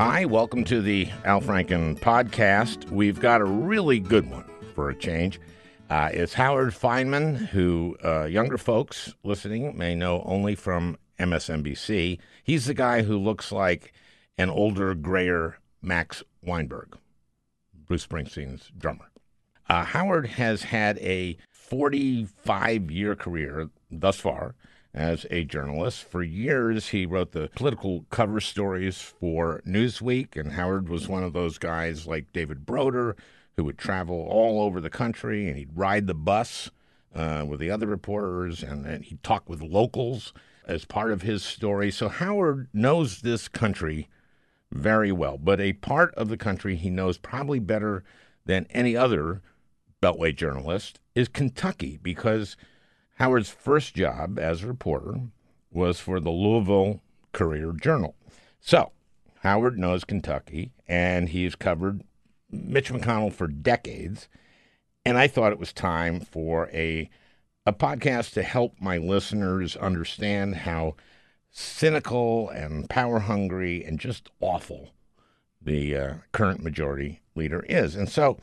Hi, welcome to the Al Franken podcast. We've got a really good one for a change. It's Howard Fineman, who younger folks listening may know only from MSNBC. He's the guy who looks like an older, grayer Max Weinberg, Bruce Springsteen's drummer. Howard has had a 45-year career thus far as a journalist. For years, he wrote the political cover stories for Newsweek, and Howard was one of those guys like David Broder who would travel all over the country, and he'd ride the bus with the other reporters, and he'd talk with locals as part of his story. So Howard knows this country very well, but a part of the country he knows probably better than any other Beltway journalist is Kentucky, because Howard's first job as a reporter was for the Louisville Courier Journal. So Howard knows Kentucky, and he's covered Mitch McConnell for decades, and I thought it was time for a podcast to help my listeners understand how cynical and power-hungry and just awful the current majority leader is. And so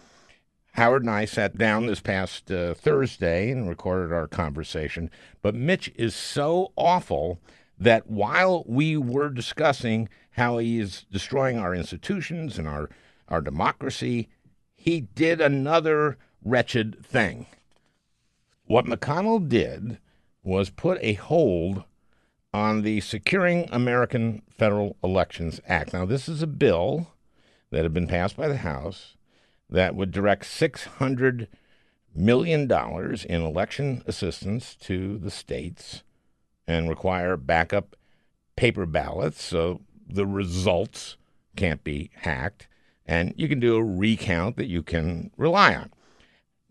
Howard and I sat down this past Thursday and recorded our conversation, but Mitch is so awful that while we were discussing how he is destroying our institutions and our democracy, he did another wretched thing. What McConnell did was put a hold on the Securing American Federal Elections Act. Now, this is a bill that had been passed by the House that would direct $600 million in election assistance to the states and require backup paper ballots so the results can't be hacked, and you can do a recount that you can rely on.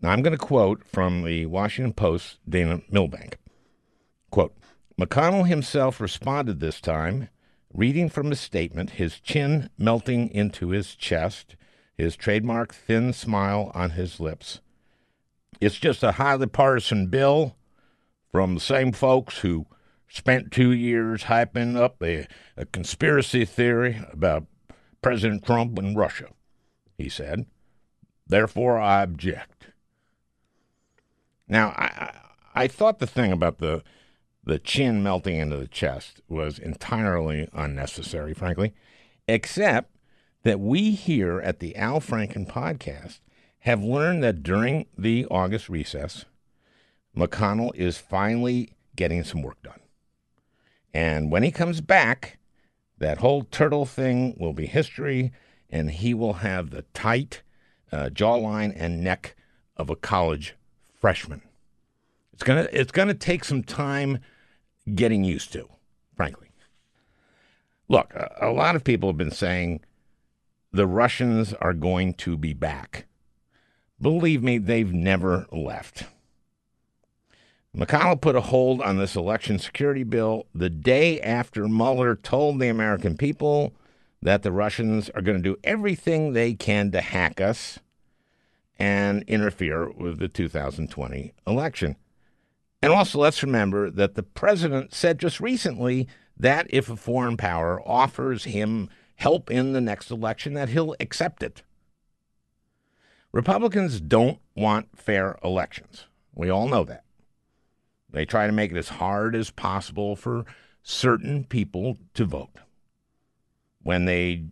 Now, I'm going to quote from the Washington Post's Dana Milbank. Quote, McConnell himself responded this time, reading from his statement, his chin melting into his chest, his trademark thin smile on his lips. It's just a highly partisan bill from the same folks who spent 2 years hyping up a conspiracy theory about President Trump and Russia, he said. Therefore, I object. Now, I thought the thing about the chin melting into the chest was entirely unnecessary, frankly, except that we here at the Al Franken podcast have learned that during the August recess, McConnell is finally getting some work done. And when he comes back, that whole turtle thing will be history, and he will have the tight jawline and neck of a college freshman. It's gonna take some time getting used to, frankly. Look, a lot of people have been saying the Russians are going to be back. Believe me, they've never left. McConnell put a hold on this election security bill the day after Mueller told the American people that the Russians are going to do everything they can to hack us and interfere with the 2020 election. And also, let's remember that the president said just recently that if a foreign power offers him help in the next election, that he'll accept it. Republicans don't want fair elections. We all know that. They try to make it as hard as possible for certain people to vote. When they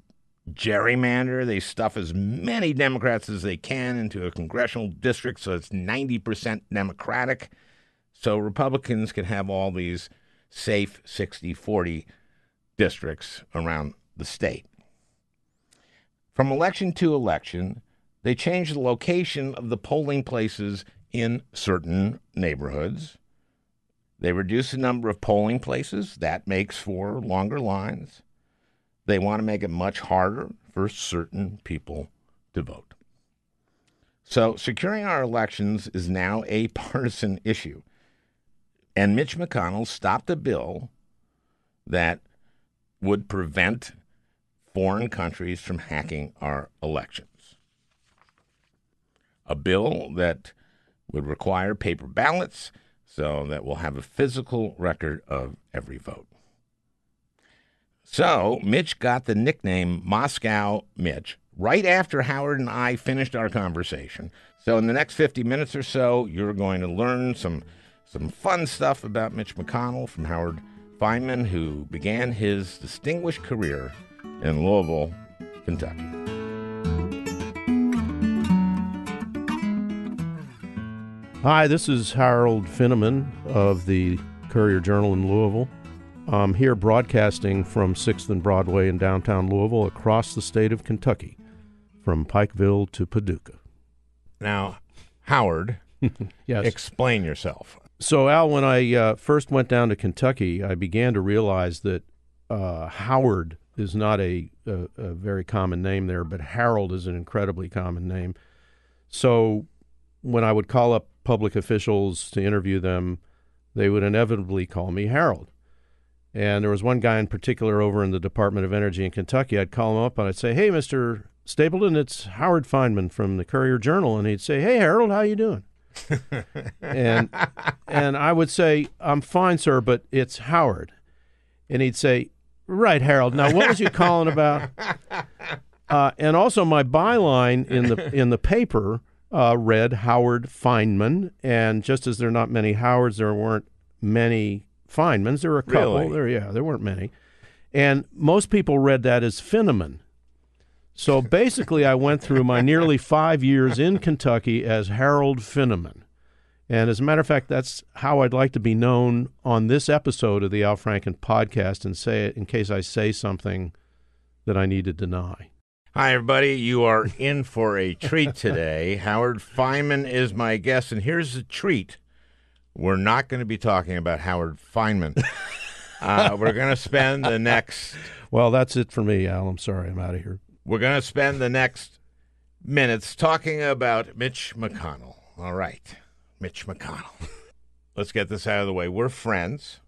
gerrymander, they stuff as many Democrats as they can into a congressional district so it's 90% Democratic, so Republicans can have all these safe 60-40 districts around the state. From election to election, they change the location of the polling places in certain neighborhoods. They reduce the number of polling places. That makes for longer lines. They want to make it much harder for certain people to vote. So securing our elections is now a partisan issue. And Mitch McConnell stopped a bill that would prevent foreign countries from hacking our elections. A bill that would require paper ballots so that we'll have a physical record of every vote. So Mitch got the nickname Moscow Mitch right after Howard and I finished our conversation. So in the next 50 minutes or so, you're going to learn some fun stuff about Mitch McConnell from Howard Fineman, who began his distinguished career in Louisville, Kentucky. Hi, this is Howard Fineman of the Courier Journal in Louisville. I'm here broadcasting from 6th and Broadway in downtown Louisville across the state of Kentucky, from Pikeville to Paducah. Now, Howard, yes. Explain yourself. So, Al, when I first went down to Kentucky, I began to realize that Howard is not a very common name there, but Harold is an incredibly common name. So when I would call up public officials to interview them, they would inevitably call me Harold. And there was one guy in particular over in the Department of Energy in Kentucky. I'd call him up and I'd say, "Hey, Mr. Stapleton, it's Howard Fineman from the Courier Journal." And he'd say, "Hey, Harold, how you doing?" and I would say, "I'm fine, sir, but it's Howard." And he'd say, "Right, Harold. Now, what was you calling about?" And also my byline in the paper read Howard Fineman. And just as there are not many Howards, there weren't many Finemans. There were a couple. Really? There weren't many. And most people read that as Fineman. So basically, I went through my nearly 5 years in Kentucky as Harold Fineman. And as a matter of fact, that's how I'd like to be known on this episode of the Al Franken podcast, and say it in case I say something that I need to deny. Hi, everybody. You are in for a treat today. Howard Fineman is my guest, and here's the treat. We're not going to be talking about Howard Fineman. We're going to spend the next... Well, that's it for me, Al. I'm sorry. I'm out of here. We're going to spend the next minutes talking about Mitch McConnell. All right. Mitch McConnell. Let's get this out of the way. We're friends.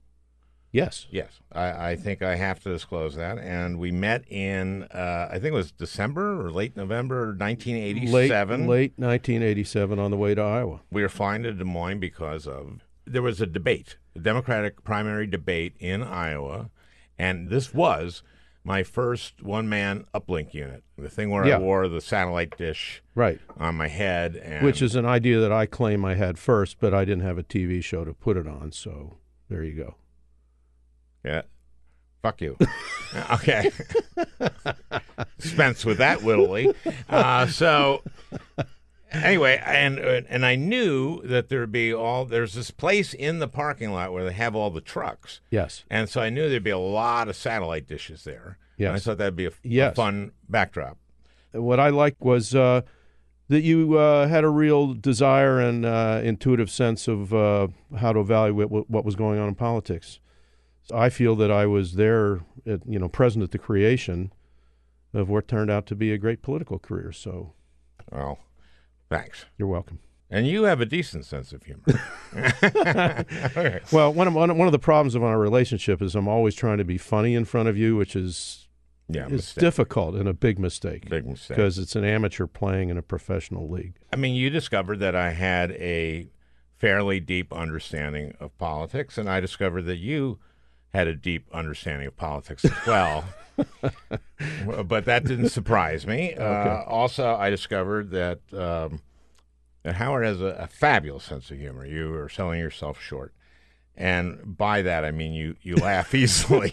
Yes. Yes. I think I have to disclose that. And we met in, I think it was December or late November 1987. Late 1987 on the way to Iowa. We were flying to Des Moines because of, there was a debate, a Democratic primary debate in Iowa. And this was my first one-man uplink unit, the thing where I wore the satellite dish on my head. And which is an idea that I claim I had first, but I didn't have a TV show to put it on, so there you go. Yeah. Fuck you. Okay. Spence with that wittily. So anyway, and I knew that there'd be there's this place in the parking lot where they have all the trucks. Yes. And so I knew there'd be a lot of satellite dishes there. Yes. And I thought that'd be a fun backdrop. What I liked was that you had a real desire and intuitive sense of how to evaluate what was going on in politics. I feel that I was there, present at the creation of what turned out to be a great political career. So, well, thanks. You're welcome. And you have a decent sense of humor. Okay. Well, one of the problems of our relationship is I'm always trying to be funny in front of you, which is it's difficult and a big mistake. Big mistake. Because it's an amateur playing in a professional league. I mean, you discovered that I had a fairly deep understanding of politics, and I discovered that you had a deep understanding of politics as well, but that didn't surprise me. Okay. Also, I discovered that that Howard has a fabulous sense of humor. You are selling yourself short, and by that I mean you laugh easily.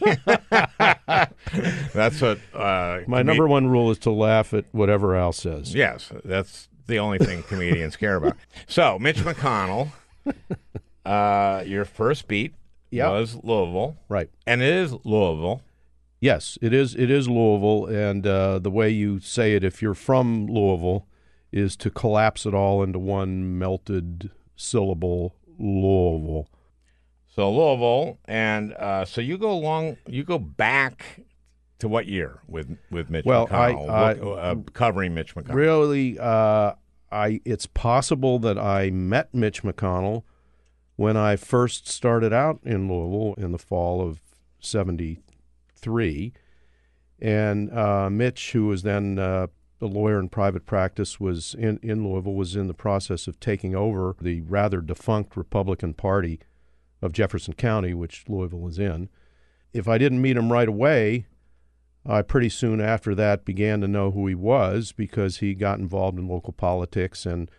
That's what my number one rule is, to laugh at whatever Al says. Yes, that's the only thing comedians care about. So, Mitch McConnell, your first beat. Yep. Was Louisville. Right. And it is Louisville. Yes, it is. It is Louisville, and the way you say it, if you're from Louisville, is to collapse it all into one melted syllable, Louisville. So Louisville, and so you go back to what year with Mitch McConnell? I covering Mitch McConnell. Really, it's possible that I met Mitch McConnell when I first started out in Louisville in the fall of 1973, and Mitch, who was then a lawyer in private practice, was in Louisville, was in the process of taking over the rather defunct Republican Party of Jefferson County, which Louisville is in. If I didn't meet him right away, pretty soon after that began to know who he was because he got involved in local politics, and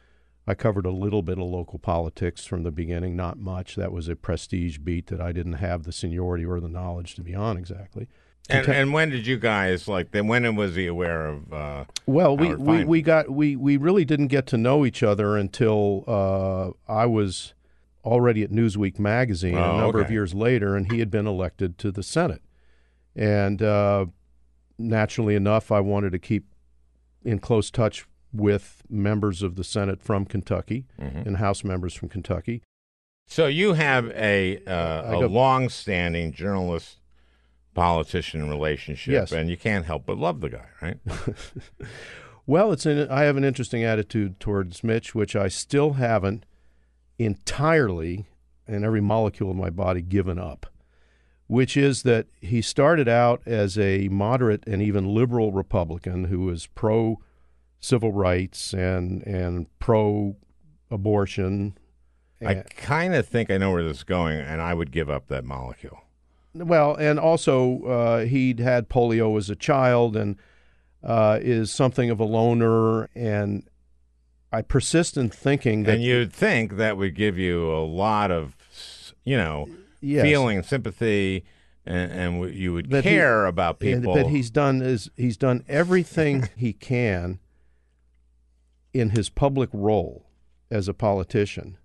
I covered a little bit of local politics from the beginning, not much. That was a prestige beat that I didn't have the seniority or the knowledge to be on exactly. And when did you guys, like, then when was he aware of Well, we really didn't get to know each other until I was already at Newsweek magazine a number of years later, and he had been elected to the Senate. And naturally enough, I wanted to keep in close touch with members of the Senate from Kentucky and House members from Kentucky. So you have a long-standing journalist-politician relationship, and you can't help but love the guy, right? Well, I have an interesting attitude towards Mitch, which I still haven't entirely, in every molecule of my body, given up, which is that he started out as a moderate and even liberal Republican who was pro civil rights and pro-abortion. I kind of think I know where this is going, and I would give up that molecule. Well, and also he'd had polio as a child and is something of a loner, and I persist in thinking that... And you'd think that would give you a lot of, feeling, sympathy, and you would care about people. But he's done everything he can in his public role as a politician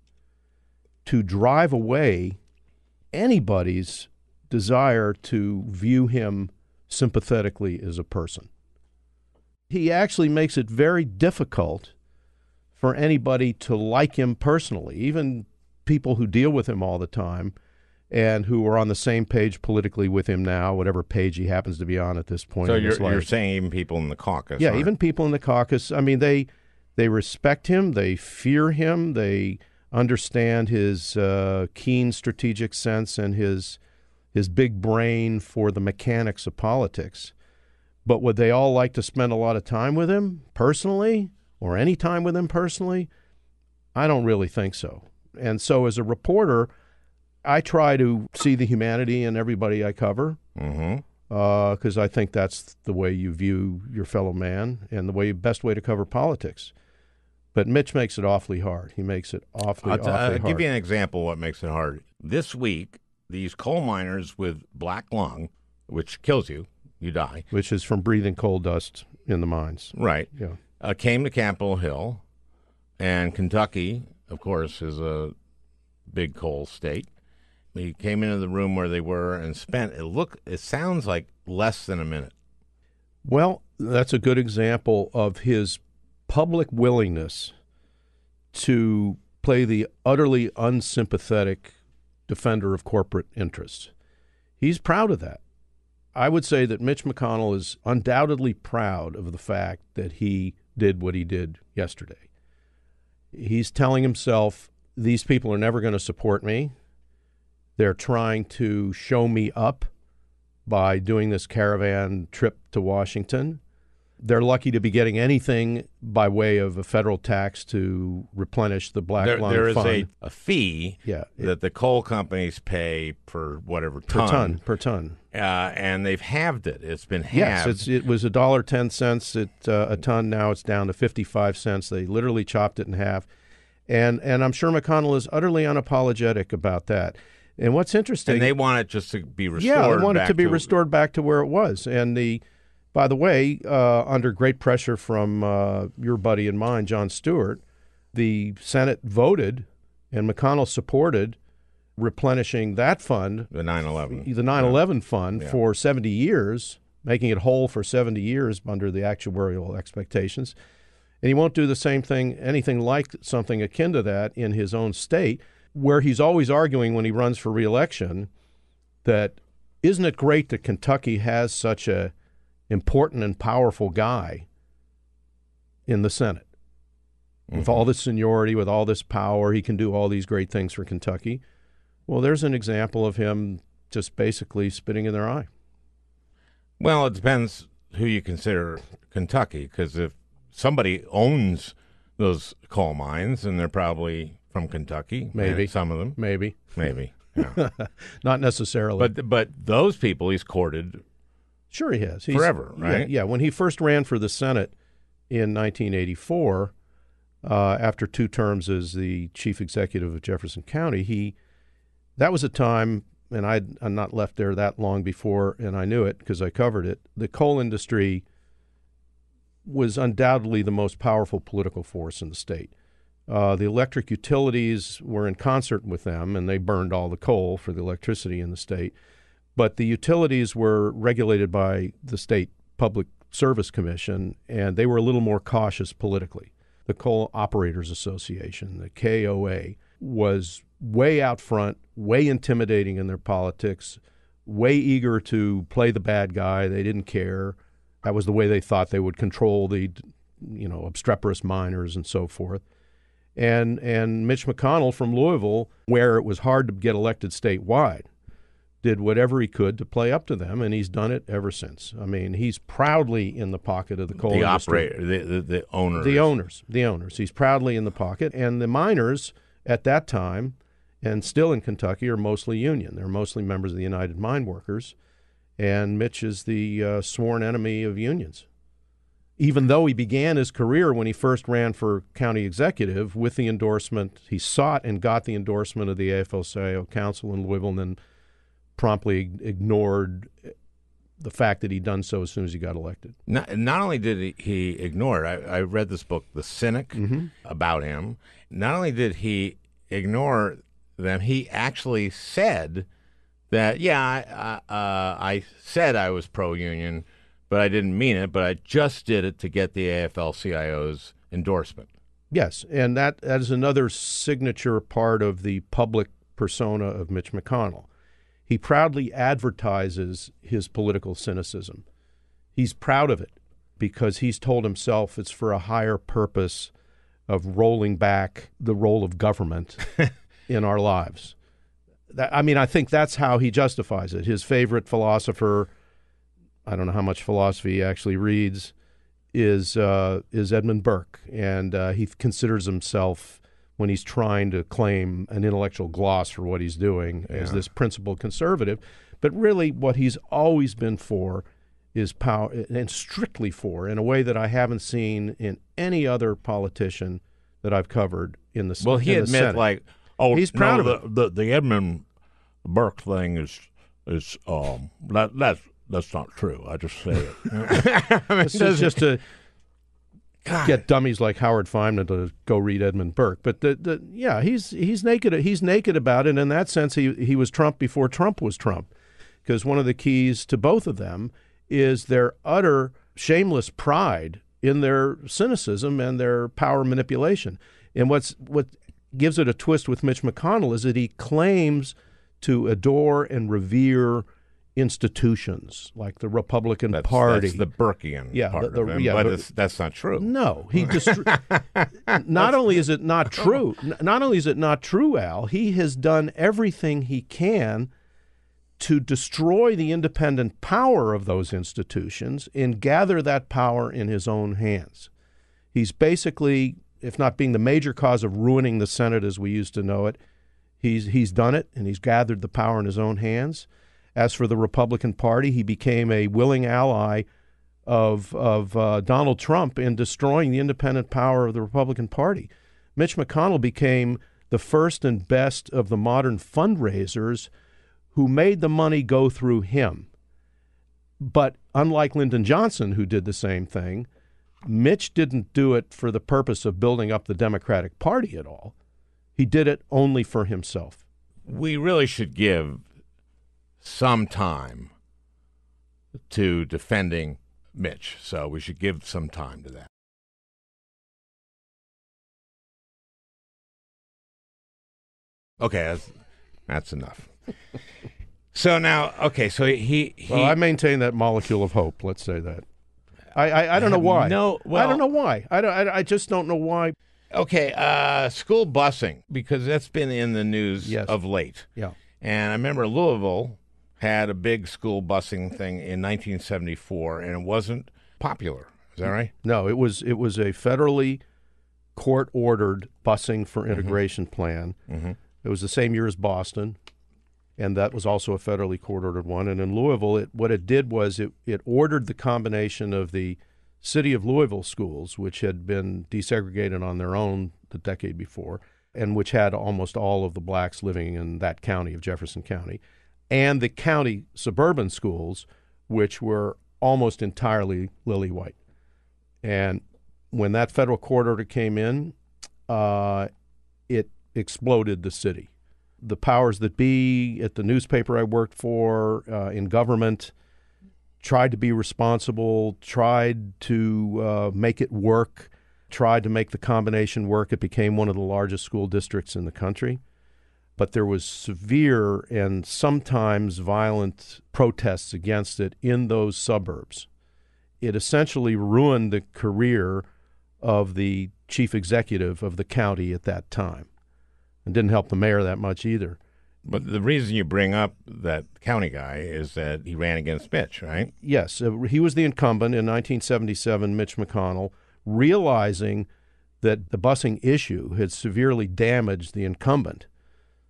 to drive away anybody's desire to view him sympathetically as a person. He actually makes it very difficult for anybody to like him personally, even people who deal with him all the time and who are on the same page politically with him now, whatever page he happens to be on at this point. So you're saying even people in the caucus. Yeah, even people in the caucus. I mean, they respect him, they fear him, they understand his keen strategic sense and his big brain for the mechanics of politics. But would they all like to spend a lot of time with him personally, or any time with him personally? I don't really think so. And so as a reporter, I try to see the humanity in everybody I cover. Because I think that's the way you view your fellow man and the best way to cover politics. But Mitch makes it awfully hard. He makes it awfully hard. I'll give you an example of what makes it hard. This week, these coal miners with black lung, which kills you, you die. Which is from breathing coal dust in the mines. Right. Yeah. Came to Capitol Hill, and Kentucky, of course, is a big coal state. He came into the room where they were and spent, it sounds like less than a minute. Well, that's a good example of his public willingness to play the utterly unsympathetic defender of corporate interests. He's proud of that. I would say that Mitch McConnell is undoubtedly proud of the fact that he did what he did yesterday. He's telling himself, these people are never going to support me. They're trying to show me up by doing this caravan trip to Washington. They're lucky to be getting anything by way of a federal tax to replenish the black lung fund. There is a fee that the coal companies pay per whatever ton. Per ton. And they've halved it. It's been halved. Yes, it was $1.10 a ton. Now it's down to 55 cents. They literally chopped it in half. And I'm sure McConnell is utterly unapologetic about that. And what's interesting... And they want it just to be restored back to... Yeah, they want it to be restored back to where it was. And by the way, under great pressure from your buddy and mine, Jon Stewart, the Senate voted, and McConnell supported, replenishing that fund... The 9/11. The 9/11 fund for 70 years, making it whole for 70 years under the actuarial expectations. And he won't do the same thing, anything like something akin to that in his own state, where he's always arguing when he runs for re-election that isn't it great that Kentucky has such a important and powerful guy in the Senate? With all this seniority, with all this power, he can do all these great things for Kentucky. Well, there's an example of him just basically spitting in their eye. Well, it depends who you consider Kentucky, because if somebody owns those coal mines, and they're probably... From Kentucky, maybe some of them, maybe, yeah. Not necessarily. But those people he's courted Sure he has. He's, forever, right? Yeah, when he first ran for the Senate in 1984, after two terms as the chief executive of Jefferson County, that was a time, and I'd not left there that long before, and I knew it because I covered it, the coal industry was undoubtedly the most powerful political force in the state. The electric utilities were in concert with them, and they burned all the coal for the electricity in the state. But the utilities were regulated by the state Public Service Commission, and they were a little more cautious politically. The Coal Operators Association, the KOA, was way out front, way intimidating in their politics, way eager to play the bad guy. They didn't care. That was the way they thought they would control the, obstreperous miners and so forth. And Mitch McConnell from Louisville, where it was hard to get elected statewide, did whatever he could to play up to them, and he's done it ever since. I mean, he's proudly in the pocket of the coal industry. The owners. The owners. He's proudly in the pocket. And the miners at that time, and still in Kentucky, are mostly union. They're mostly members of the United Mine Workers. And Mitch is the sworn enemy of unions, even though he began his career when he first ran for county executive with the endorsement. He sought and got the endorsement of the AFL-CIO Council in Louisville, and then promptly ignored the fact that he'd done so as soon as he got elected. Not only did he ignore it, I read this book, The Cynic, about him. Not only did he ignore them, he actually said that, I said I was pro-union, but I didn't mean it, but I just did it to get the AFL-CIO's endorsement. Yes, and that is another signature part of the public persona of Mitch McConnell. He proudly advertises his political cynicism. He's proud of it because he's told himself it's for a higher purpose of rolling back the role of government in our lives. I think that's how he justifies it. His favorite philosopher, I don't know how much philosophy he actually reads, is Edmund Burke, and he considers himself, when he's trying to claim an intellectual gloss for what he's doing, as this principled conservative. But really what he's always been for is power, and strictly for, in a way that I haven't seen in any other politician that I've covered in the Senate. Well, he admits, he's proud of it. The Edmund Burke thing is that's not true. I just say it. It's just to get dummies like Howard Fineman to go read Edmund Burke. But he's naked. He's naked about it. And in that sense, he was Trump before Trump was Trump, because one of the keys to both of them is their utter shameless pride in their cynicism and their power manipulation. And what gives it a twist with Mitch McConnell is that he claims to adore and revere institutions like the Republican Party. That's the Burkean part of him, but that's not true. No, he just. Not only is it not true, Al, he has done everything he can to destroy the independent power of those institutions and gather that power in his own hands. He's basically, if not being the major cause of ruining the Senate as we used to know it, he's done it, and he's gathered the power in his own hands. As for the Republican Party, he became a willing ally of Donald Trump in destroying the independent power of the Republican Party. Mitch McConnell became the first and best of the modern fundraisers who made the money go through him. But unlike Lyndon Johnson, who did the same thing, Mitch didn't do it for the purpose of building up the Democratic Party at all. He did it only for himself. We really should give some time to defending Mitch, so we should give some time to that. Okay, that's enough. So now, he well, I maintain that molecule of hope. Let's say that. I don't know why. I don't know why. I just don't know why. Okay, school busing, because that's been in the news of late. Yeah, and I remember Louisville had a big school busing thing in 1974, and it wasn't popular. Is that right? No, it was a federally court-ordered busing for integration plan. It was the same year as Boston. and that was also a federally court-ordered one. And in Louisville, what it did was it ordered the combination of the City of Louisville schools, which had been desegregated on their own the decade before, and which had almost all of the blacks living in that county of Jefferson County, and the county suburban schools, which were almost entirely lily white. And when that federal court order came in, it exploded the city. The powers that be at the newspaper I worked for, in government, tried to be responsible, tried to make it work, tried to make the combination work. It became one of the largest school districts in the country. But there was severe and sometimes violent protests against it in those suburbs. It essentially ruined the career of the chief executive of the county at that time, and didn't help the mayor that much either. But the reason you bring up that county guy is that he ran against Mitch, right? Yes. He was the incumbent in 1977, Mitch McConnell, realizing that the busing issue had severely damaged the incumbent,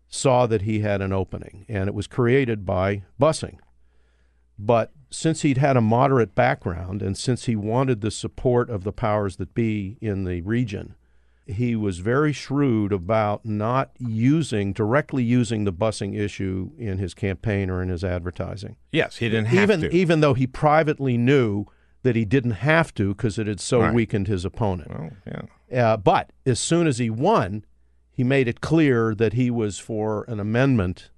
saw that he had an opening, and it was created by busing. But since he'd had a moderate background and since he wanted the support of the powers that be in the region, he was very shrewd about not directly using the busing issue in his campaign or in his advertising. Yes, he didn't have to. Even though he privately knew that he didn't have to because it had so weakened his opponent. Well, yeah. But as soon as he won, he made it clear that he was for an amendment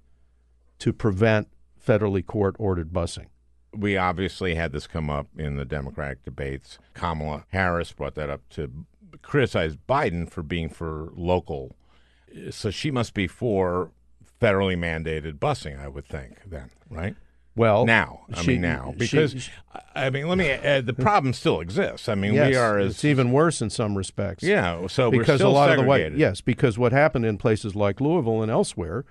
to prevent federally court-ordered busing. We obviously had this come up in the Democratic debates. Kamala Harris brought that up to criticize Biden for being for local. So she must be for federally mandated busing, I would think, then, right? Well, now. The problem still exists. I mean, yes, we are as... It's even worse in some respects. Yeah, so because we're still segregated. Yes, because what happened in places like Louisville and elsewhere,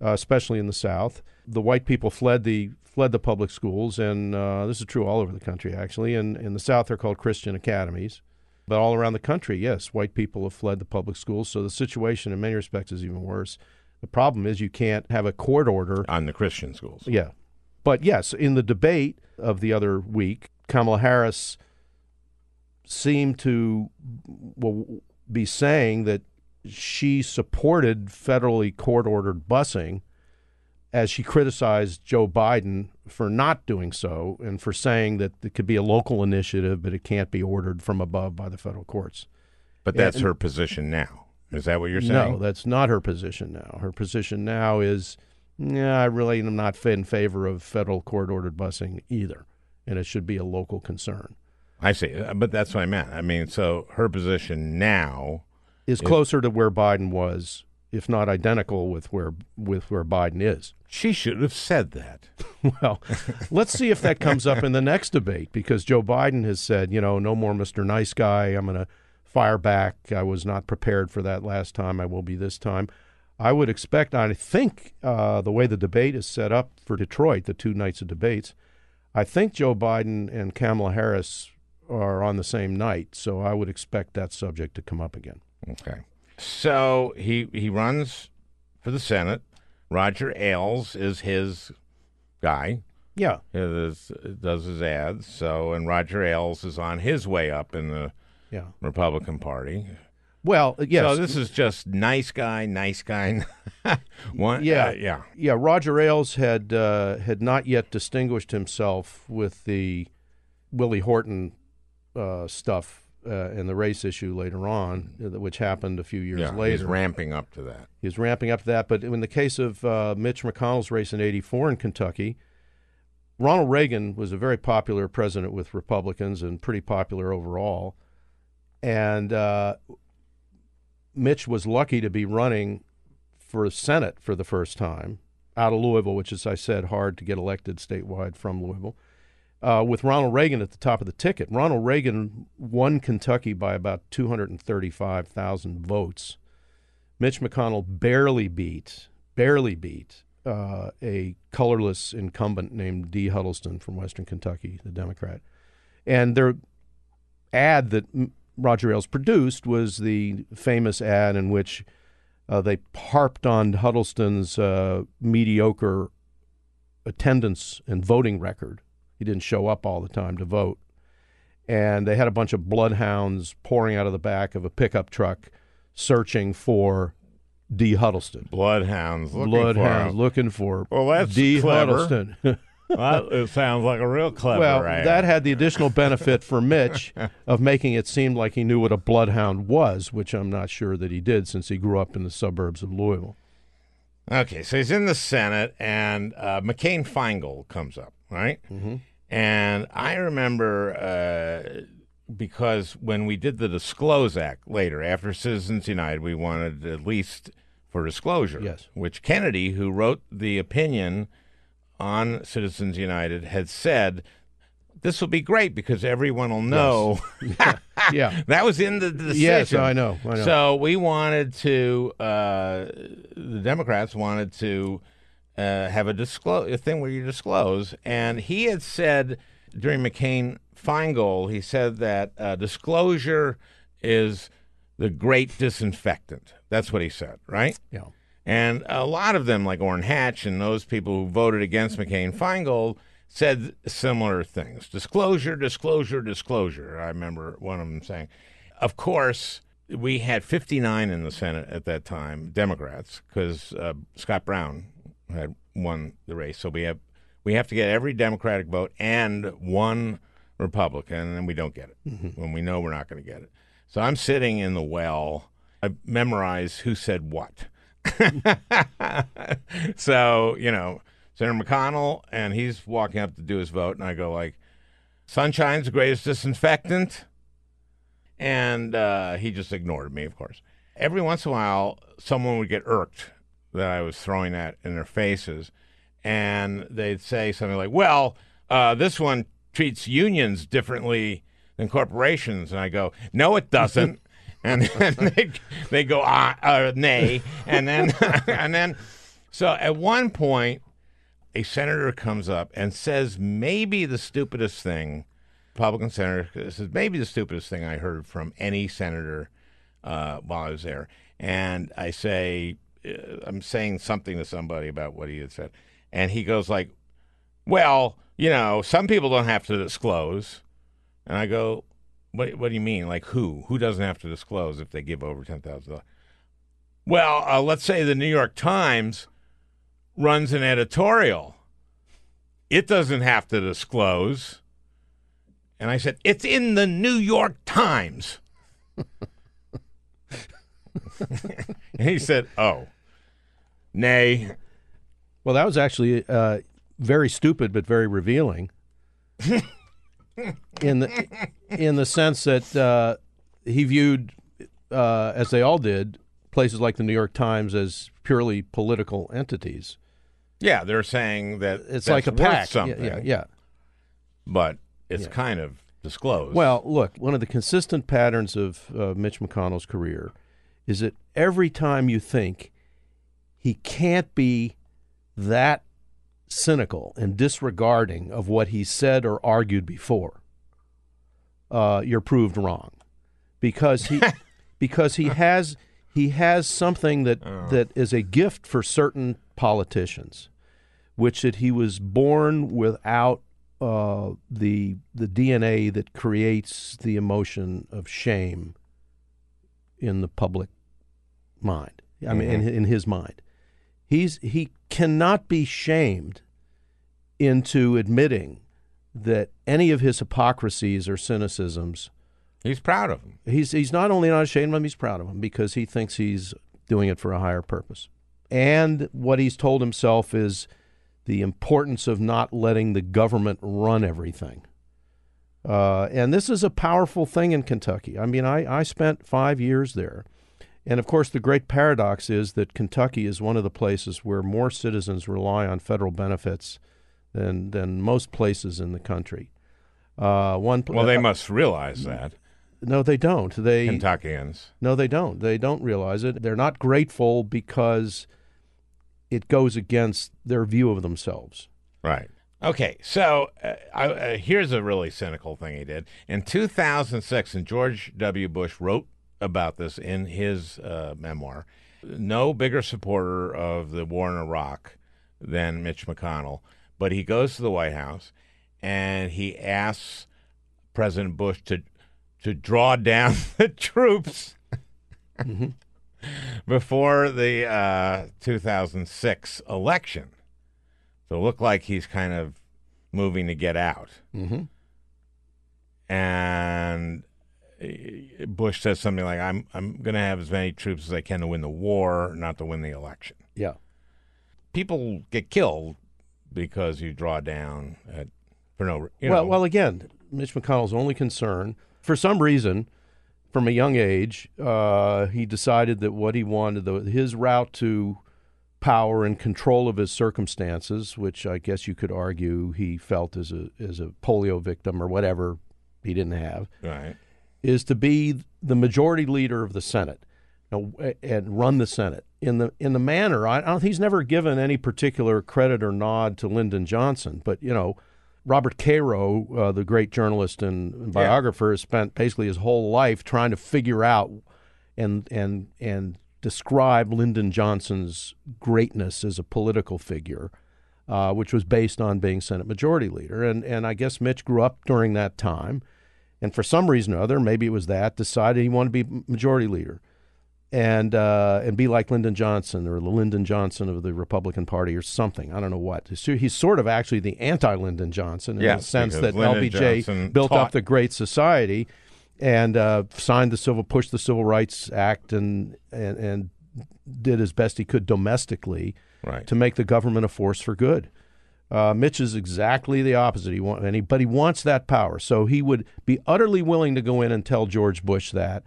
especially in the South, the white people fled the public schools, and this is true all over the country, actually. In the South, they're called Christian academies. But all around the country, yes, white people have fled the public schools, so the situation in many respects is even worse. The problem is you can't have a court order... on the Christian schools. Yeah. But yes, in the debate of the other week, Kamala Harris seemed to be saying that she supported federally court-ordered busing as she criticized Joe Biden for not doing so and for saying that it could be a local initiative, but it can't be ordered from above by the federal courts. But that's her position now. Is that what you're saying? No, that's not her position now. Her position now is, I really am not in favor of federal court-ordered busing either, and it should be a local concern. I see, but that's what I meant. I mean, so her position now is closer to where Biden was, if not identical with where Biden is. She should have said that. Well, let's see if that comes up in the next debate, because Joe Biden has said, no more Mr. Nice Guy. I'm going to fire back. I was not prepared for that last time. I will be this time. I would expect, I think the way the debate is set up for Detroit, the two nights of debates, I think Joe Biden and Kamala Harris are on the same night. So I would expect that subject to come up again. Okay. So he runs for the Senate. Roger Ailes is his guy. Yeah. He does his ads. And Roger Ailes is on his way up in the Republican Party. Well, yes. So this is just nice guy. Roger Ailes had not yet distinguished himself with the Willie Horton stuff. And the race issue later on, which happened a few years later. He's ramping up to that. But in the case of Mitch McConnell's race in 1984 in Kentucky, Ronald Reagan was a very popular president with Republicans and pretty popular overall. And Mitch was lucky to be running for Senate for the first time out of Louisville, which, as I said, hard to get elected statewide from Louisville. With Ronald Reagan at the top of the ticket. Ronald Reagan won Kentucky by about 235,000 votes. Mitch McConnell barely beat a colorless incumbent named Dee Huddleston from Western Kentucky, the Democrat. And their ad that Roger Ailes produced was the famous ad in which They harped on Huddleston's mediocre attendance and voting record. He didn't show up all the time to vote. And they had a bunch of bloodhounds pouring out of the back of a pickup truck searching for D. Huddleston. Bloodhounds looking for well, that's D. clever. Huddleston. Well, it sounds like a real clever idea. That had the additional benefit for Mitch of making it seem like he knew what a bloodhound was, which I'm not sure that he did since he grew up in the suburbs of Louisville. Okay, so he's in the Senate, and McCain-Feingold comes up, right? Mm-hmm. And I remember because when we did the Disclose Act later, after Citizens United, we wanted at least for disclosure, yes, which Kennedy, who wrote the opinion on Citizens United, had said, this will be great because everyone will know. Yes. Yeah. That was in the decision. Yes, I know. So we wanted to, the Democrats wanted to have a thing where you disclose. And he had said during McCain-Feingold, he said that disclosure is the great disinfectant. That's what he said, right? Yeah. And a lot of them, like Orrin Hatch and those people who voted against McCain-Feingold, said similar things. Disclosure, disclosure, disclosure. I remember one of them saying, of course, we had 59 in the Senate at that time, Democrats, because Scott Brown had won the race. So we have to get every Democratic vote and one Republican, and then we don't get it when we know we're not going to get it. So I'm sitting in the well. I memorize who said what. So, you know, Senator McConnell, and he's walking up to do his vote, and I go like, sunshine's the greatest disinfectant. And he just ignored me, of course. Every once in a while, someone would get irked that I was throwing that in their faces, and they'd say something like, well, this one treats unions differently than corporations. And I go, no, it doesn't. And then they go, nay. And then, so at one point, a senator comes up and says maybe the stupidest thing, Republican senator says maybe the stupidest thing I heard from any senator while I was there. And I say, I'm saying something to somebody about what he had said. And he goes like, well, you know, some people don't have to disclose. And I go, what do you mean? Like who? Who doesn't have to disclose if they give over $10,000? Well, let's say the New York Times runs an editorial. It doesn't have to disclose. And I said, it's in the New York Times. And he said, oh, nay. Well, that was actually very stupid but very revealing in the sense that he viewed, as they all did, places like the New York Times as purely political entities. Yeah, they're saying that it's like a pack. Something. Yeah. But it's kind of disclosed. Well, look, one of the consistent patterns of Mitch McConnell's career is that every time you think he can't be that cynical and disregarding of what he said or argued before, you're proved wrong, because he has. He has something that is a gift for certain politicians, which that he was born without the DNA that creates the emotion of shame in the public mind. I mean, in his mind, he cannot be shamed into admitting that any of his hypocrisies or cynicisms. He's proud of him. He's not only not ashamed of him, he's proud of him because he thinks he's doing it for a higher purpose. And what he's told himself is the importance of not letting the government run everything. And this is a powerful thing in Kentucky. I mean, I spent 5 years there. And, of course, the great paradox is that Kentucky is one of the places where more citizens rely on federal benefits than most places in the country. Well, they must realize that. No, they don't. Kentuckians. No, they don't. They don't realize it. They're not grateful because it goes against their view of themselves. Right. Okay, so here's a really cynical thing he did. In 2006, and George W. Bush wrote about this in his memoir, No bigger supporter of the war in Iraq than Mitch McConnell. But he goes to the White House and he asks President Bush to draw down the troops mm-hmm. before the 2006 election. So it looked like he's kind of moving to get out. Mm-hmm. And Bush says something like, I'm going to have as many troops as I can to win the war, not to win the election. Yeah. People get killed because you draw down for no reason. Well, again, Mitch McConnell's only concern, for some reason, from a young age, he decided that what he wanted, his route to power and control of his circumstances, which I guess you could argue he felt as a polio victim or whatever he didn't have, right, is to be the majority leader of the Senate and run the Senate in the manner. I don't, he's never given any particular credit or nod to Lyndon Johnson, but Robert Cairo, the great journalist and biographer, has spent basically his whole life trying to figure out and describe Lyndon Johnson's greatness as a political figure, which was based on being Senate Majority Leader. And I guess Mitch grew up during that time, and for some reason or other, maybe it was that, decided he wanted to be Majority Leader and be like Lyndon Johnson or the Lyndon Johnson of the Republican Party or something. I don't know what. He's sort of actually the anti-Lyndon Johnson in the sense that Lyndon LBJ Johnson built up the Great Society and pushed the Civil Rights Act and did as best he could domestically to make the government a force for good. Mitch is exactly the opposite. He wants that power. So he would be utterly willing to go in and tell George Bush that,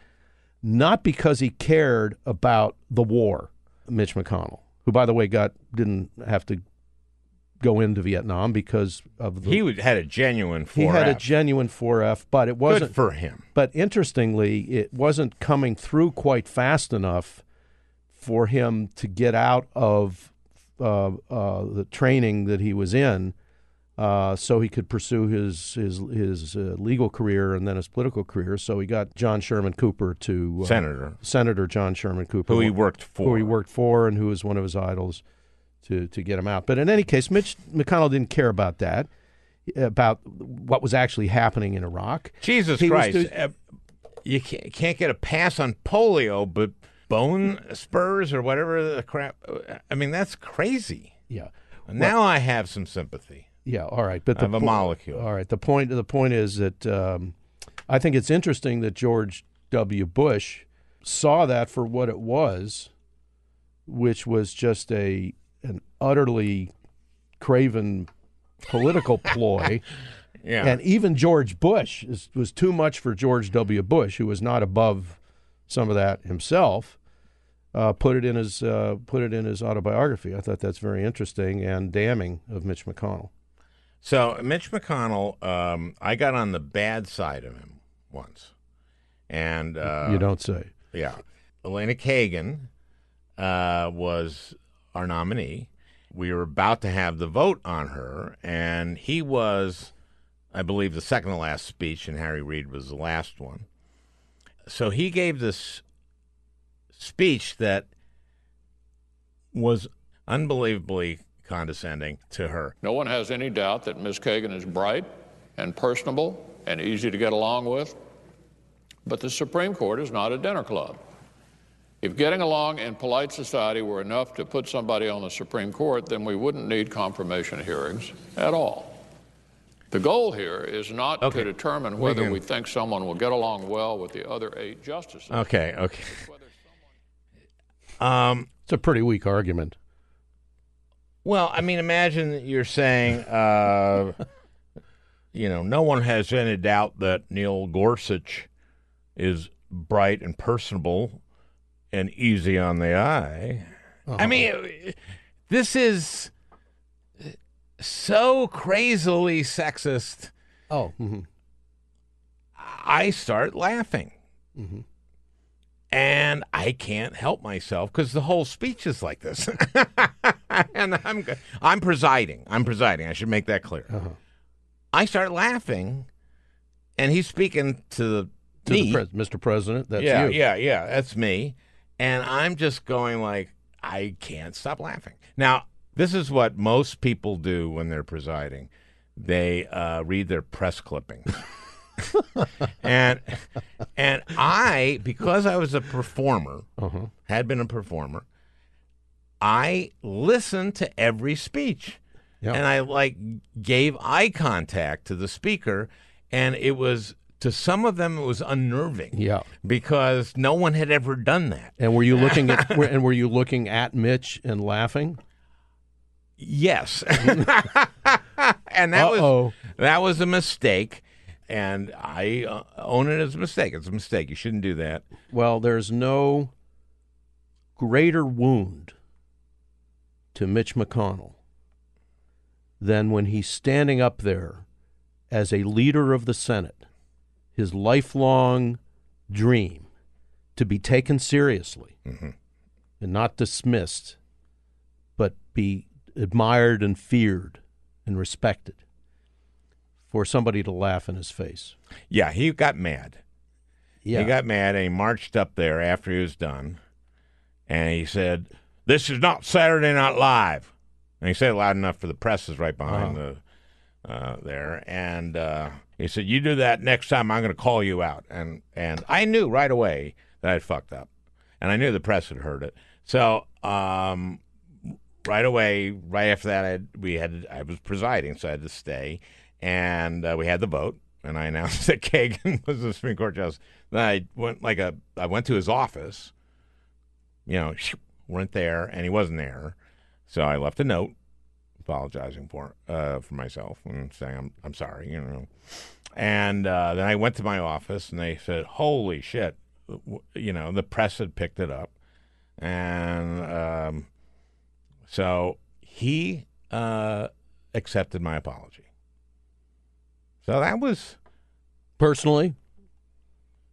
not because he cared about the war. Mitch McConnell, who, by the way, didn't have to go into Vietnam because of the... He had a genuine 4F, but it wasn't... Good for him. But interestingly, it wasn't coming through quite fast enough for him to get out of the training that he was in, so he could pursue his legal career and then his political career. So he got John Sherman Cooper to... Senator John Sherman Cooper. Who he worked for. Who he worked for and who was one of his idols to get him out. But in any case, Mitch McConnell didn't care about that, about what was actually happening in Iraq. Jesus Christ. You can't get a pass on polio, but bone spurs or whatever the crap. I mean, that's crazy. Yeah. Now I have some sympathy. Yeah, all right. But I have a molecule. All right. The point is that I think it's interesting that George W. Bush saw that for what it was, which was just an utterly craven political ploy. Yeah. And even George Bush was too much for George W. Bush, who was not above some of that himself, put it in his autobiography. I thought that's very interesting and damning of Mitch McConnell. So Mitch McConnell, I got on the bad side of him once. And you don't say. Yeah. Elena Kagan was our nominee. We were about to have the vote on her, and he was, I believe, the second to last speech, and Harry Reid was the last one. So he gave this speech that was unbelievably condescending to her. No one has any doubt that Ms. Kagan is bright and personable and easy to get along with, but the Supreme Court is not a dinner club. If getting along in polite society were enough to put somebody on the Supreme Court, then we wouldn't need confirmation hearings at all. The goal here is not to determine whether we think someone will get along well with the other 8 justices. Okay. It's a pretty weak argument. Well, I mean, imagine that you're saying, no one has any doubt that Neil Gorsuch is bright and personable and easy on the eye. Uh-huh. I mean, this is so crazily sexist. Oh. Mm-hmm. I start laughing. Mm-hmm. And I can't help myself because the whole speech is like this. And I'm presiding. I should make that clear. Uh-huh. I start laughing, and he's speaking to me. Mr. President, that's you. Yeah, that's me. And I'm just going like, I can't stop laughing. Now, this is what most people do when they're presiding. They read their press clippings. and I, because I was a performer, had been a performer, I listened to every speech. Yep. And I gave eye contact to the speaker, and it was, to some of them, it was unnerving. Yeah, because no one had ever done that. And were you looking at Mitch and laughing? Yes. And that was a mistake. And I own it as a mistake. It's a mistake. You shouldn't do that. Well, there's no greater wound to Mitch McConnell than when he's standing up there as a leader of the Senate, his lifelong dream to be taken seriously and not dismissed, but be admired and feared and respected. For somebody to laugh in his face. Yeah, he got mad. Yeah. He got mad, and he marched up there after he was done, and he said, "This is not Saturday Night Live." And he said it loud enough for the press is right behind the there. And he said, "You do that next time, I'm going to call you out." And I knew right away that I'd fucked up, and I knew the press had heard it. So right away, right after that, I was presiding, so I had to stay. And we had the vote, and I announced that Kagan was the Supreme Court justice. Then I went to his office, weren't there, and he wasn't there, so I left a note apologizing for myself and saying I'm sorry, And then I went to my office, and they said, "Holy shit," the press had picked it up, and so he accepted my apology. So that was personally.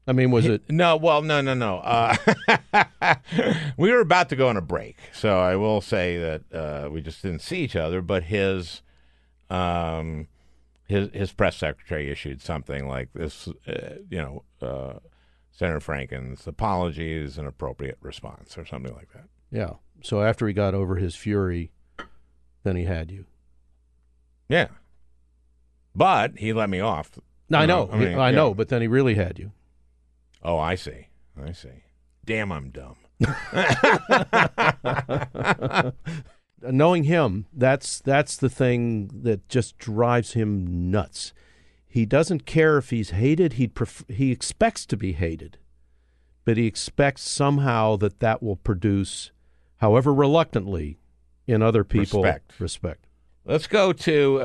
I mean, was it? No, well, no. We were about to go on a break, so I will say that we just didn't see each other. But his press secretary issued something like this. Senator Franken's apology is an appropriate response, or something like that. Yeah. So after he got over his fury, then he had you. Yeah. But he let me off. No, I know. I know, but then he really had you. Oh, I see. Damn, I'm dumb. Knowing him, that's the thing that just drives him nuts. He doesn't care if he's hated. He expects to be hated, but he expects somehow that will produce, however reluctantly, in other people, respect. Let's go to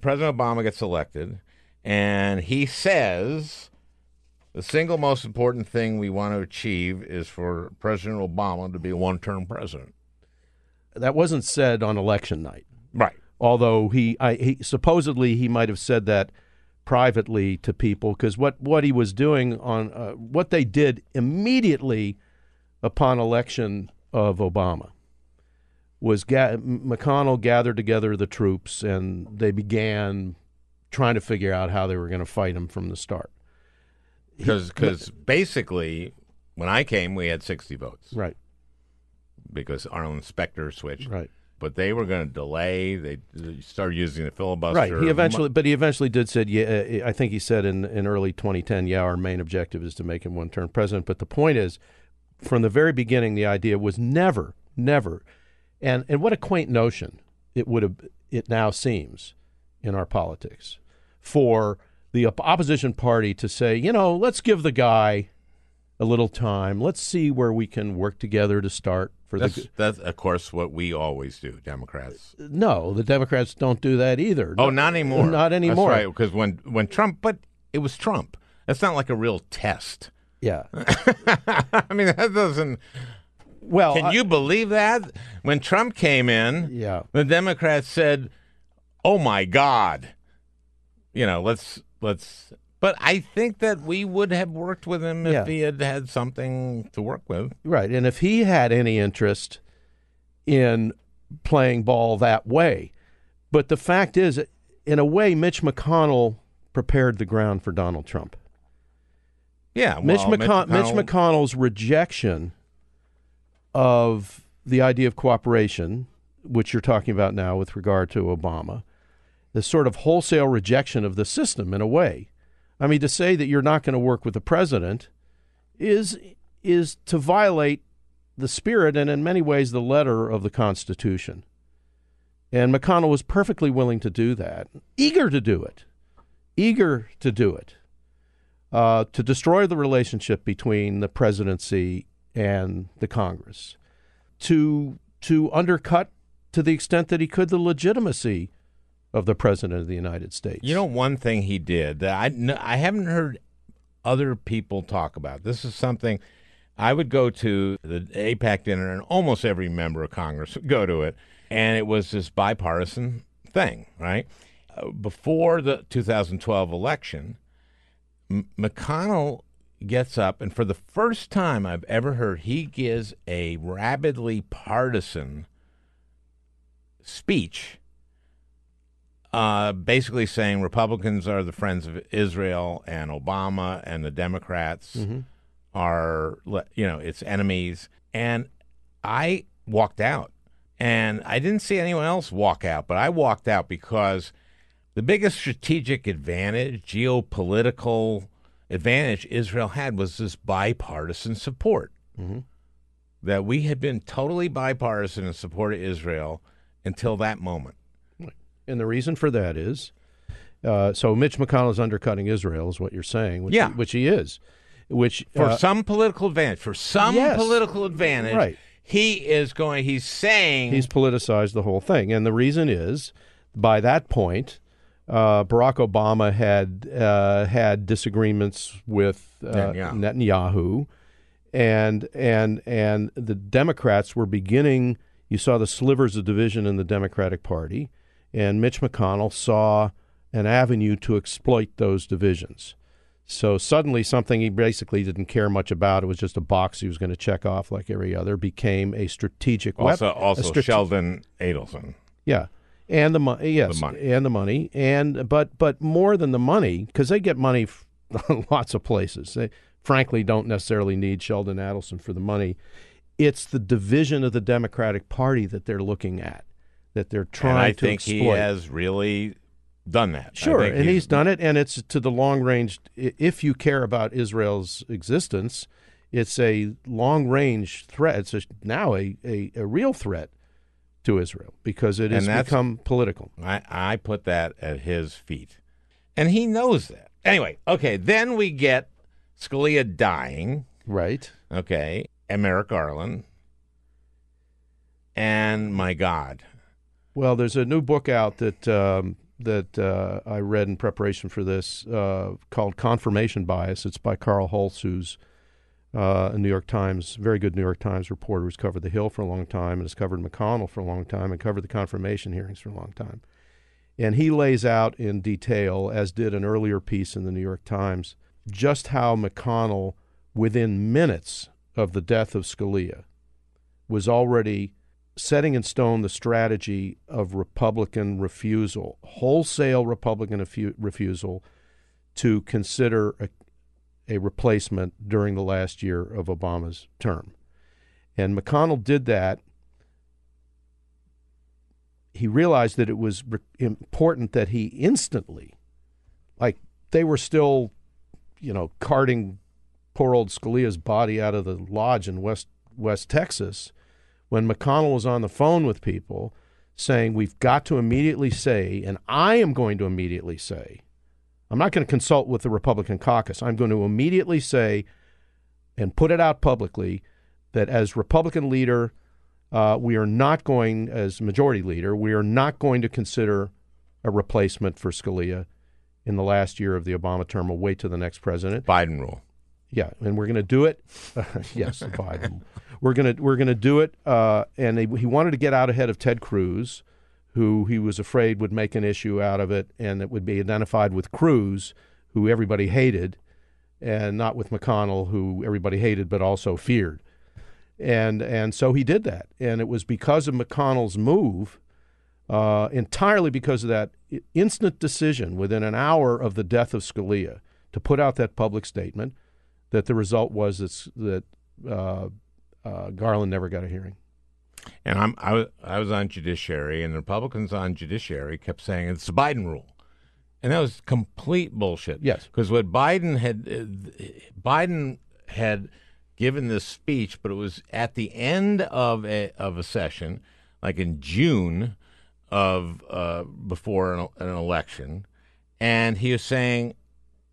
President Obama gets elected, and he says the single most important thing we want to achieve is for President Obama to be a one-term president. That wasn't said on election night. Right. Although he supposedly he might have said that privately to people, because what he was doing on what they did immediately upon election of Obama was McConnell gathered together the troops, and they began trying to figure out how they were going to fight him from the start. Because basically, when I came, we had 60 votes. Right. Because Arlen Specter switched. Right. But they were going to delay. They started using the filibuster. Right. He eventually did said, yeah, I think he said in early 2010, yeah, our main objective is to make him one-term president. But the point is, from the very beginning, the idea was never, And what a quaint notion it now seems in our politics for the opposition party to say, let's give the guy a little time. Let's see where we can work together to start. That's of course what we always do, Democrats. No, the Democrats don't do that either. Oh, not anymore. Not anymore. That's right, because when Trump, but it was Trump. That's not like a real test. Yeah. I mean, that doesn't. Well, can you believe that? When Trump came in, yeah, the Democrats said, "Oh my God, let's." But I think that we would have worked with him if he had had something to work with, right? And if he had any interest in playing ball that way, but the fact is, in a way, Mitch McConnell prepared the ground for Donald Trump. Yeah, well, Mitch McConnell's rejection of the idea of cooperation, which you're talking about now with regard to Obama, this sort of wholesale rejection of the system in a way. I mean, to say that you're not going to work with the president is to violate the spirit and in many ways the letter of the Constitution. And McConnell was perfectly willing to do that, eager to do it, to destroy the relationship between the presidency and the Congress, to undercut to the extent that he could the legitimacy of the president of the United States. You know, one thing he did that I haven't heard other people talk about. This is something I would go to the AIPAC dinner, and almost every member of Congress would go to it. And it was this bipartisan thing, right? Before the 2012 election, McConnell gets up, and for the first time I've ever heard, he gives a rabidly partisan speech, basically saying Republicans are the friends of Israel and Obama, and the Democrats are, you know, its enemies. And I walked out, and I didn't see anyone else walk out, but I walked out because the biggest strategic advantage, geopolitical advantage Israel had was this bipartisan support. That we had been totally bipartisan in support of Israel until that moment. And the reason for that is, so Mitch McConnell is undercutting Israel, is what you're saying, which he is. Which for some political advantage, right. He's saying... He's politicized the whole thing. And the reason is, by that point, Barack Obama had disagreements with Netanyahu, and the Democrats were beginning... You saw the slivers of division in the Democratic Party, and Mitch McConnell saw an avenue to exploit those divisions. So suddenly something he basically didn't care much about, it was just a box he was going to check off like every other, became a strategic weapon. Also Sheldon Adelson. Yeah, and the money. And but more than the money, because they get money from lots of places. They frankly don't necessarily need Sheldon Adelson for the money. It's the division of the Democratic Party that they're looking at, that they're trying to exploit. And I think he has really... done that. Sure, and he's done it, and it's to the long range. If you care about Israel's existence, it's a long range threat. It's now a real threat to Israel because it has become political. I put that at his feet, and he knows that. Anyway, okay, then we get Scalia dying. Right. Okay, and Merrick Garland. And my God. Well, there's a new book out that... that I read in preparation for this called Confirmation Bias. It's by Carl Hulse, who's a New York Times, very good New York Times reporter who's covered the Hill for a long time and has covered McConnell for a long time and covered the confirmation hearings for a long time. And he lays out in detail, as did an earlier piece in the New York Times, just how McConnell, within minutes of the death of Scalia, was already setting in stone the strategy of Republican refusal, wholesale Republican refusal to consider a replacement during the last year of Obama's term. And McConnell did that. He realized that it was important that he instantly, like they were still, you know, carting poor old Scalia's body out of the lodge in West Texas, when McConnell was on the phone with people saying, we've got to immediately say, and I am going to immediately say, I'm not going to consult with the Republican caucus. I'm going to immediately say and put it out publicly that as Republican leader, we are not going, as majority leader, we are not going to consider a replacement for Scalia in the last year of the Obama term. We'll wait till the next president. Biden rule. Yeah, and we're going to do it. Yes, Biden. We're going to do it. And he wanted to get out ahead of Ted Cruz, who he was afraid would make an issue out of it, and it would be identified with Cruz, who everybody hated, and not with McConnell, who everybody hated but also feared. And so he did that, and it was because of McConnell's move, entirely because of that instant decision within an hour of the death of Scalia to put out that public statement. That the result was that Garland never got a hearing. And I was on Judiciary, and the Republicans on Judiciary kept saying it's the Biden rule. And that was complete bullshit. Yes. Because what Biden had given this speech, but it was at the end of a session, like in June of before an election, and he was saying,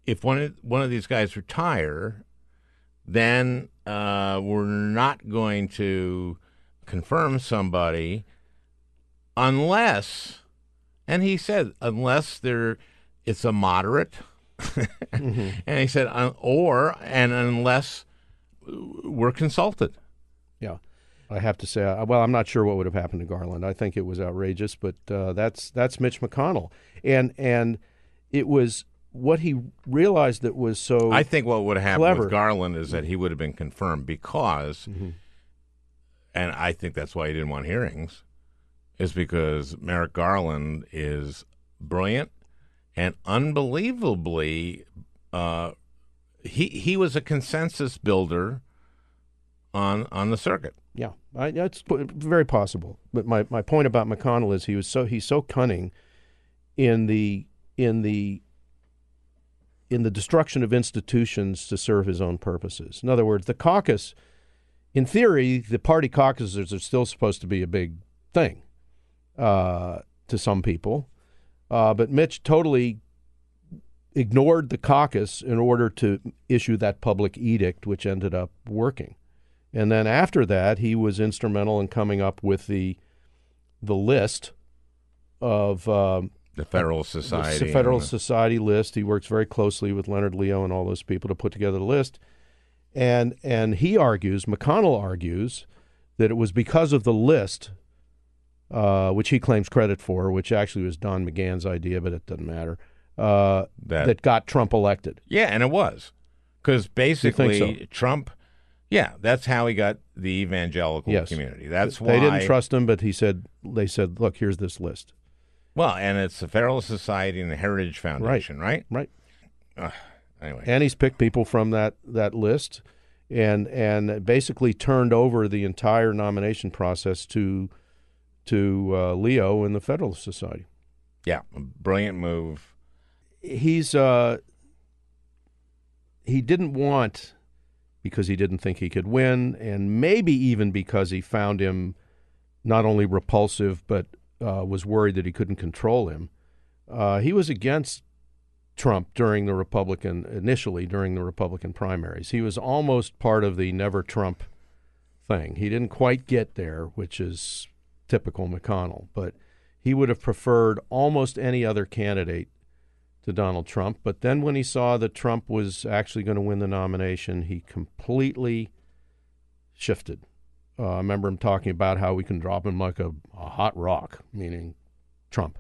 if one of these guys retire, then we're not going to confirm somebody unless, and he said, unless it's a moderate, mm-hmm. and he said, and unless we're consulted. Yeah, I have to say, well, I'm not sure what would have happened to Garland. I think it was outrageous, but that's Mitch McConnell, and it was. What he realized that was so I think what would have happened clever. With Garland is that he would have been confirmed because, mm-hmm. and I think that's why he didn't want hearings, is because Merrick Garland is brilliant and unbelievably, he was a consensus builder on the circuit. Yeah, it's very possible. But my point about McConnell is he's so cunning in the destruction of institutions to serve his own purposes. In other words, the caucus, in theory, the party caucuses are still supposed to be a big thing to some people, but Mitch totally ignored the caucus in order to issue that public edict, which ended up working. And then after that, he was instrumental in coming up with the list of... the Federalist Society. The Federalist Society list. He works very closely with Leonard Leo and all those people to put together the list. And he argues, McConnell argues, that it was because of the list, which he claims credit for, which actually was Don McGahn's idea, but it doesn't matter, that got Trump elected. Yeah, and it was. Because basically Trump, yeah, that's how he got the evangelical community. That's why. They didn't trust him, but they said, look, here's this list. Well, and it's the Federalist Society and the Heritage Foundation, right? Right. Anyway. And he's picked people from that list and basically turned over the entire nomination process to Leo and the Federalist Society. Yeah, a brilliant move. He didn't want, because he didn't think he could win, and maybe even because he found him not only repulsive but was worried that he couldn't control him. He was against Trump during the Republican primaries. He was almost part of the never Trump thing. He didn't quite get there, which is typical McConnell, but he would have preferred almost any other candidate to Donald Trump. But then when he saw that Trump was actually going to win the nomination, he completely shifted. I remember him talking about how we can drop him like a hot rock, meaning Trump.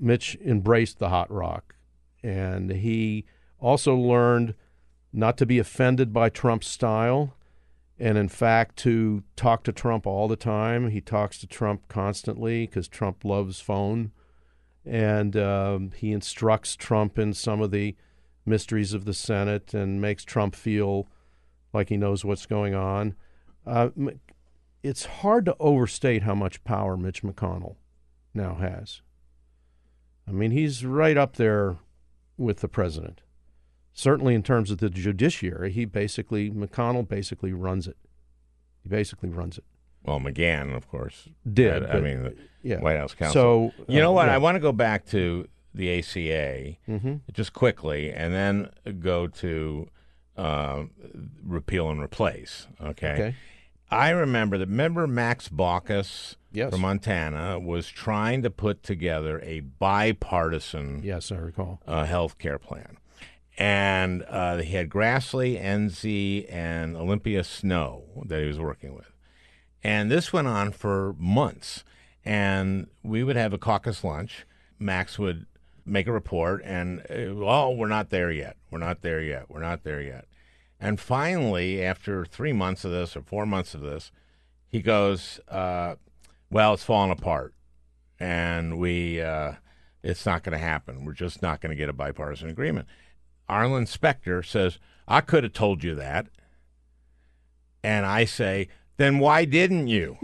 Mitch embraced the hot rock, and he also learned not to be offended by Trump's style and, in fact, to talk to Trump all the time. He talks to Trump constantly because Trump loves phone, and he instructs Trump in some of the mysteries of the Senate and makes Trump feel like he knows what's going on. It's hard to overstate how much power Mitch McConnell now has. I mean, he's right up there with the president. Certainly in terms of the judiciary, McConnell basically runs it. He basically runs it. Well, McGahn, of course, did. The White House counsel. So, you know what? Yeah. I want to go back to the ACA just quickly and then go to repeal and replace. Okay. I remember Max Baucus from Montana was trying to put together a bipartisan health care plan. And he had Grassley, Enzi, and Olympia Snow that he was working with. And this went on for months. And we would have a caucus lunch. Max would make a report, and, we're not there yet. We're not there yet. We're not there yet. And finally, after 3 months of this or 4 months of this, he goes, it's falling apart, and it's not going to happen. We're just not going to get a bipartisan agreement. Arlen Specter says, I could have told you that. And I say, then why didn't you?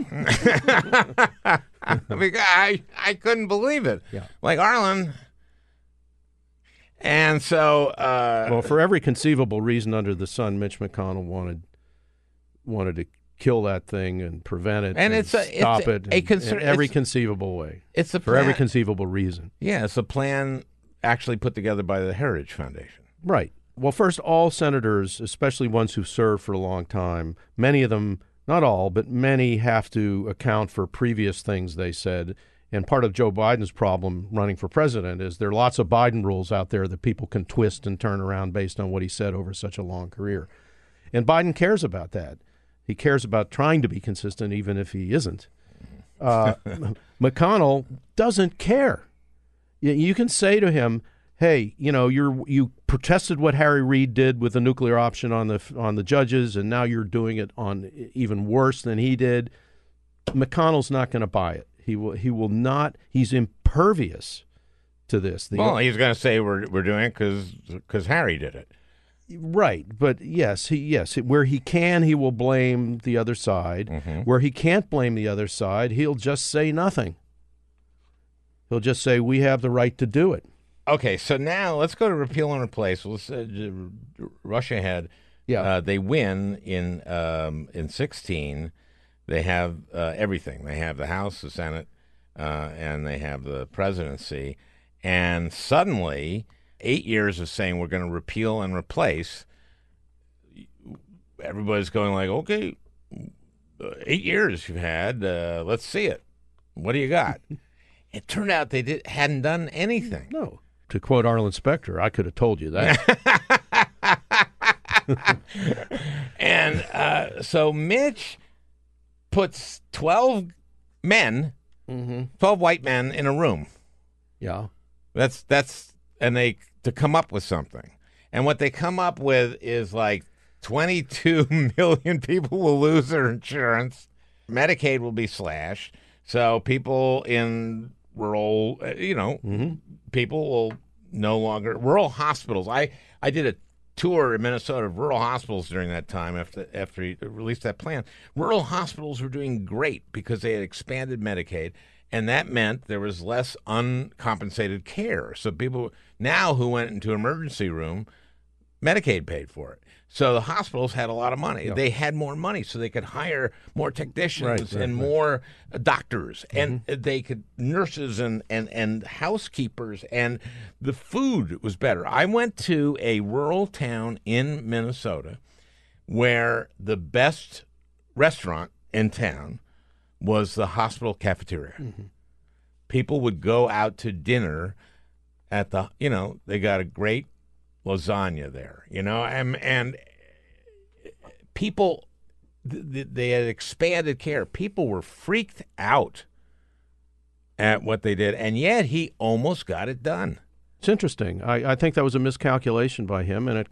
I couldn't believe it. Yeah. Like, Arlen. And so... well, for every conceivable reason under the sun, Mitch McConnell wanted to kill that thing and prevent it and stop it in every conceivable way. It's a plan. For every conceivable reason. Yeah, it's a plan actually put together by the Heritage Foundation. Right. Well, first, all senators, especially ones who've served for a long time, many of them, not all, but many have to account for previous things they said. And part of Joe Biden's problem running for president is there are lots of Biden rules out there that people can twist and turn around based on what he said over such a long career. And Biden cares about that. He cares about trying to be consistent, even if he isn't. McConnell doesn't care. You can say to him, hey, you know, you protested what Harry Reid did with the nuclear option on the judges, and now you're doing it on even worse than he did. McConnell's not going to buy it. He will not. He's impervious to this. Well, he's going to say we're doing it because Harry did it. Right, but yes, where he can, he will blame the other side. Mm-hmm. Where he can't blame the other side, he'll just say nothing. He'll just say we have the right to do it. Okay, so now let's go to repeal and replace. Let's rush ahead. Yeah, they win in 16. They have everything. They have the House, the Senate, and they have the presidency. And suddenly, 8 years of saying we're going to repeal and replace, everybody's going like, okay, 8 years you've had. Let's see it. What do you got? It turned out they hadn't done anything. No. To quote Arlen Specter, I could have told you that. And so Mitch puts 12 men, mm-hmm. 12 white men in a room. Yeah. That's and they to come up with something. And what they come up with is like 22 million people will lose their insurance. Medicaid will be slashed. So people in rural, mm-hmm. people will no longer, rural hospitals. I did a tour in Minnesota of rural hospitals during that time after he released that plan. Rural hospitals were doing great because they had expanded Medicaid, and that meant there was less uncompensated care. So people now who went into emergency room, Medicaid paid for it. So the hospitals had a lot of money. Yep. They had more money, so they could hire more technicians and more doctors, mm-hmm. and they could nurses and housekeepers, and the food was better. I went to a rural town in Minnesota where the best restaurant in town was the hospital cafeteria. Mm-hmm. People would go out to dinner at the, they got a great lasagna there, and people, they had expanded care. People were freaked out at what they did, and yet he almost got it done. It's interesting. I think that was a miscalculation by him, and it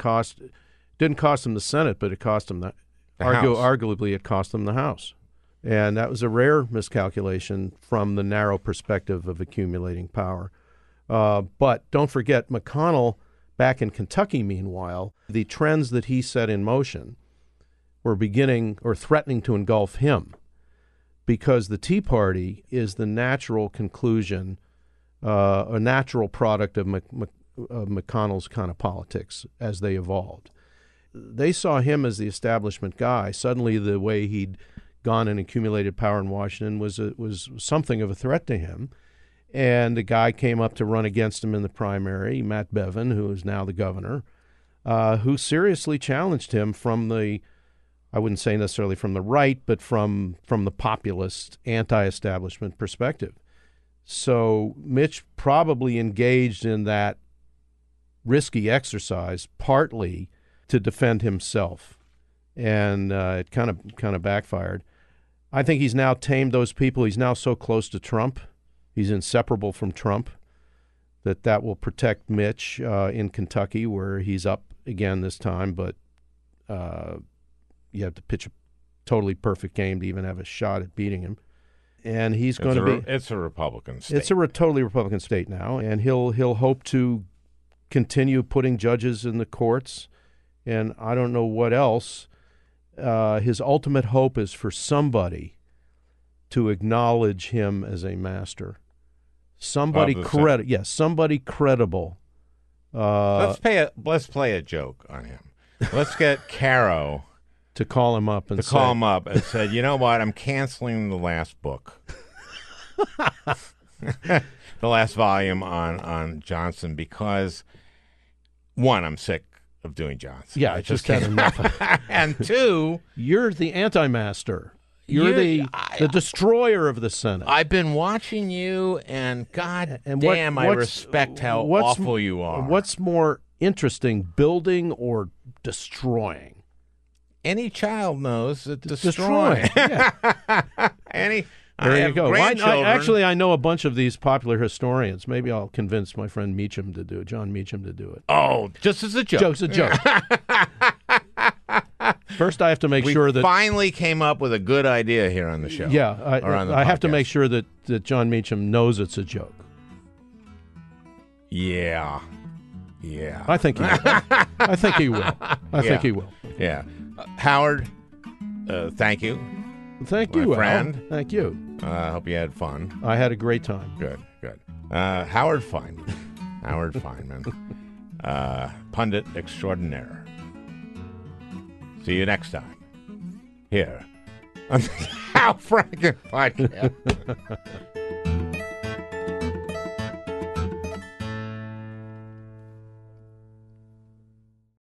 didn't cost him the Senate, but it cost him arguably it cost him the House. And that was a rare miscalculation from the narrow perspective of accumulating power. But don't forget, McConnell back in Kentucky, meanwhile, the trends that he set in motion were beginning or threatening to engulf him, because the Tea Party is the natural conclusion, a natural product of McConnell's kind of politics as they evolved. They saw him as the establishment guy. Suddenly the way he'd gone and accumulated power in Washington was something of a threat to him. And a guy came up to run against him in the primary, Matt Bevin, who is now the governor, who seriously challenged him from the, I wouldn't say necessarily from the right, but from the populist anti-establishment perspective. So Mitch probably engaged in that risky exercise partly to defend himself, and it kind of backfired. I think he's now tamed those people. He's now so close to Trump. He's inseparable from Trump, that will protect Mitch in Kentucky, where he's up again this time, but you have to pitch a totally perfect game to even have a shot at beating him. And he's going to be... It's a Republican state. It's a totally Republican state now, and he'll hope to continue putting judges in the courts, and I don't know what else. his ultimate hope is for somebody to acknowledge him as a master. Somebody credible. Yes, somebody credible. Let's play a joke on him. Let's get Caro to call him up and say, you know what? I'm canceling the last book, the last volume on Johnson, because one, I'm sick of doing Johnson. Yeah, I just had enough. And two, you're the anti-master. You're the destroyer of the Senate. I've been watching you, and I respect how awful you are. What's more interesting, building or destroying? Any child knows that destroying. Yeah. There you go. Actually, I know a bunch of these popular historians. Maybe I'll convince my friend Meacham to do it, John Meacham to do it. Oh, just as a joke. Joke's a joke. First, I have to make sure that... We finally came up with a good idea here on the show. Yeah, I have to make sure that John Meacham knows it's a joke. Yeah. I think he will. I think he will. Yeah. Howard, thank you. Thank you, my friend. Al. Thank you. I hope you had fun. I had a great time. Good. Howard Fineman, pundit extraordinaire. See you next time here on the Al Franken podcast.